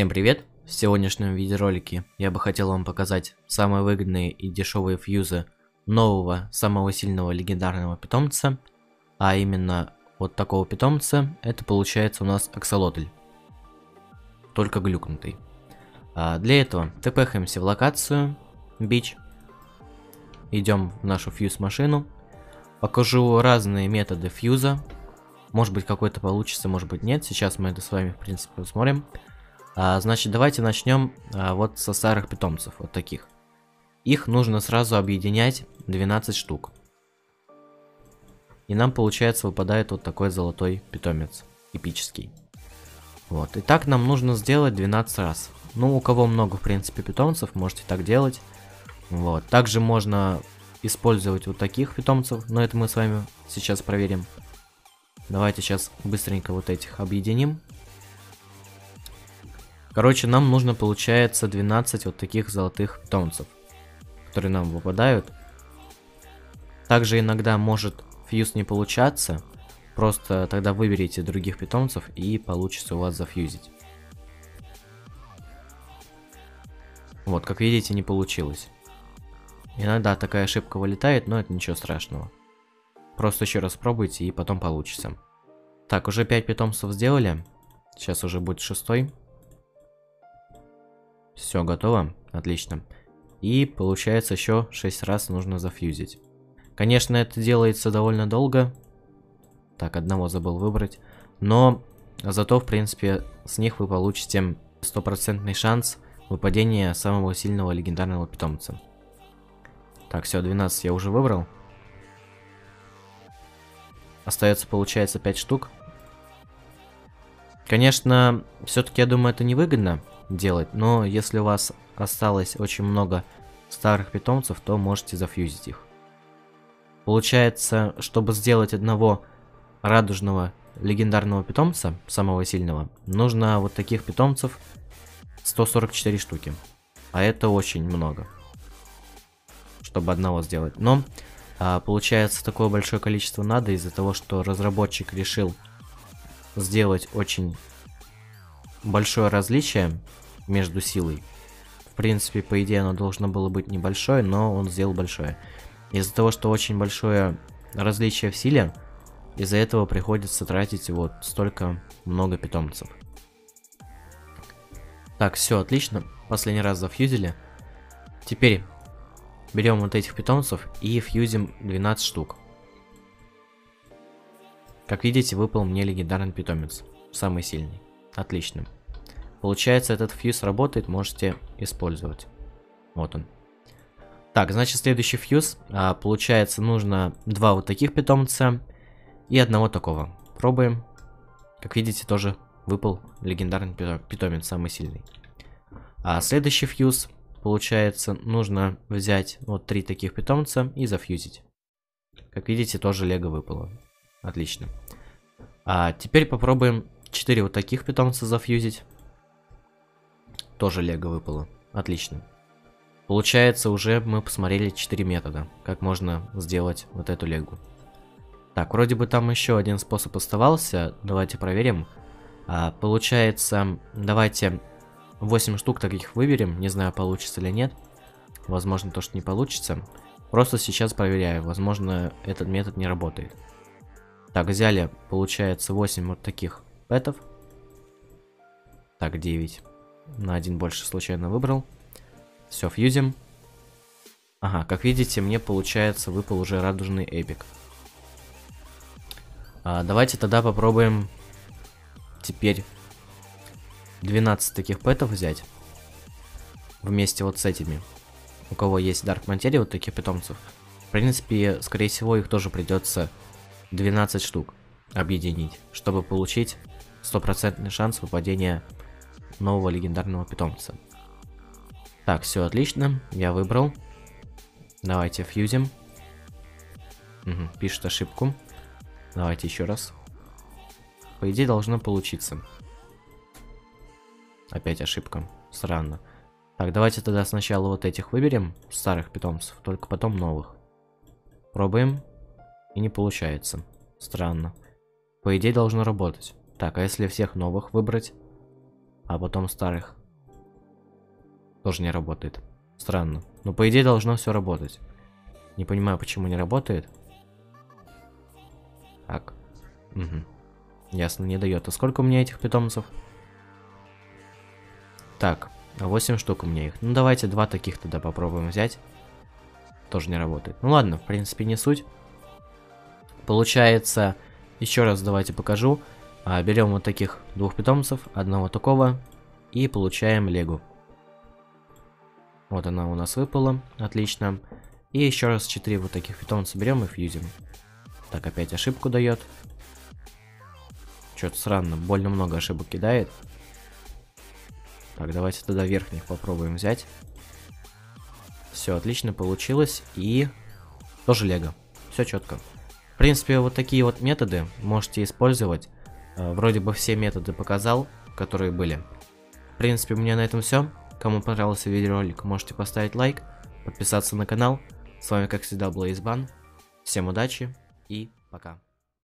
Всем привет! В сегодняшнем видеоролике я бы хотел вам показать самые выгодные и дешевые фьюзы нового, самого сильного легендарного питомца, а именно вот такого питомца. Это получается у нас аксолотль, только глюкнутый. Для этого тпхаемся в локацию бич, идем в нашу фьюз машину, покажу разные методы фьюза, может быть какой-то получится, может быть нет, сейчас мы это с вами в принципе посмотрим. Значит, давайте начнем вот со старых питомцев, вот таких. Их нужно сразу объединять 12 штук. И нам, получается, выпадает вот такой золотой питомец, эпический. Вот, и так нам нужно сделать 12 раз. Ну, у кого много, в принципе, питомцев, можете так делать. Вот, также можно использовать вот таких питомцев, но это мы с вами сейчас проверим. Давайте сейчас быстренько вот этих объединим. Короче, нам нужно, получается, 12 вот таких золотых питомцев, которые нам выпадают. Также иногда может фьюз не получаться, просто тогда выберите других питомцев и получится у вас зафьюзить. Вот, как видите, не получилось. Иногда такая ошибка вылетает, но это ничего страшного. Просто еще раз пробуйте и потом получится. Так, уже 5 питомцев сделали, сейчас уже будет 6-й. Все готово, отлично. И получается еще 6 раз нужно зафьюзить. Конечно, это делается довольно долго. Так, одного забыл выбрать. Но зато, в принципе, с них вы получите 100% шанс выпадения самого сильного легендарного питомца. Так, все, 12 я уже выбрал. Остается, получается, 5 штук. Конечно, все-таки я думаю, это невыгодно делать, но если у вас осталось очень много старых питомцев, то можете зафьюзить их. Получается, чтобы сделать одного радужного легендарного питомца, самого сильного, нужно вот таких питомцев 144 штуки. А это очень много, чтобы одного сделать. Но получается, такое большое количество надо из-за того, что разработчик решил сделать очень большое различие между силой. В принципе, по идее, оно должно было быть небольшое, но он сделал большое. Из-за того, что очень большое различие в силе, из-за этого приходится тратить вот столько много питомцев. Так, все отлично. Последний раз зафьюзили. Теперь берем вот этих питомцев и фьюзим 12 штук. Как видите, выпал мне легендарный питомец, самый сильный. Отлично. Получается, этот фьюз работает, можете использовать. Вот он. Так, значит, следующий фьюз. Получается, нужно 2 вот таких питомца и одного такого. Пробуем. Как видите, тоже выпал легендарный питомец, самый сильный. Следующий фьюз. Получается, нужно взять вот 3 таких питомца и зафьюзить. Как видите, тоже лего выпало. Отлично. Теперь попробуем 4 вот таких питомца зафьюзить. Тоже лего выпало. Отлично. Получается, уже мы посмотрели 4 метода, как можно сделать вот эту легу. Так, вроде бы там еще один способ оставался. Давайте проверим. Получается, давайте 8 штук таких выберем. Не знаю, получится или нет. Возможно, то, что не получится. Просто сейчас проверяю. Возможно, этот метод не работает. Так, взяли, получается, 8 вот таких пэтов. Так, 9. На один больше случайно выбрал. Все, фьюзим. Ага, как видите, мне, получается, выпал уже радужный эпик. Давайте тогда попробуем теперь 12 таких пэтов взять. Вместе вот с этими. У кого есть Dark Materia, вот таких питомцев. В принципе, скорее всего, их тоже придется 12 штук объединить, чтобы получить 100% шанс выпадения нового легендарного питомца. Так, все отлично, я выбрал. Давайте фьюзим. Угу, пишет ошибку. Давайте еще раз. По идее, должно получиться. Опять ошибка. Странно. Так, давайте тогда сначала вот этих выберем, старых питомцев, только потом новых. Пробуем. И не получается. Странно. По идее, должно работать. Так, а если всех новых выбрать? а потом старых. Тоже не работает. Странно. Но по идее должно все работать. Не понимаю, почему не работает. Так. Угу. Ясно, не дает. А сколько у меня этих питомцев? Так, 8 штук у меня их. Ну давайте 2 таких тогда попробуем взять. Тоже не работает. Ну ладно, в принципе, не суть. Получается, еще раз давайте покажу. Берем вот таких 2 питомцев, одного такого, и получаем Легу. Вот она у нас выпала, отлично. И еще раз 4 вот таких питомца берем и фьюзим. Так, опять ошибку дает. Что-то странно, больно много ошибок кидает. Так, давайте тогда верхних попробуем взять. Все, отлично получилось. И тоже Лего. Все четко. В принципе, вот такие вот методы можете использовать. Вроде бы все методы показал, которые были. В принципе, у меня на этом все. Кому понравился видеоролик, можете поставить лайк, подписаться на канал. С вами, как всегда, был AceBan. Всем удачи и пока.